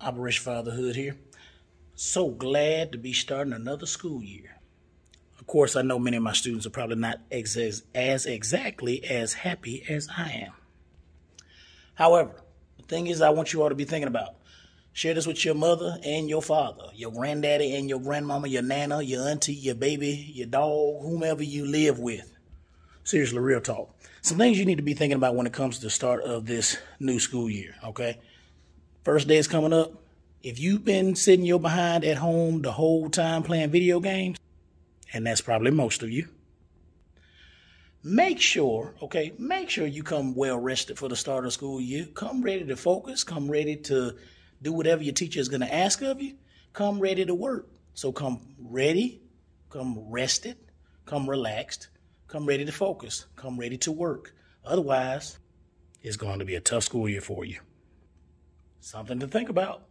Operation Fatherhood here. So glad to be starting another school year. Of course, I know many of my students are probably not exactly as happy as I am. However, the thing is, I want you all to be thinking about. Share this with your mother and your father, your granddaddy and your grandmama, your nana, your auntie, your baby, your dog, whomever you live with. Seriously, real talk. Some things you need to be thinking about when it comes to the start of this new school year, okay? First day is coming up. If you've been sitting your behind at home the whole time playing video games, and that's probably most of you, make sure you come well rested for the start of school year. Come ready to focus. Come ready to do whatever your teacher is going to ask of you. Come ready to work. So come ready, come rested, come relaxed, come ready to focus, come ready to work. Otherwise, it's going to be a tough school year for you. Something to think about.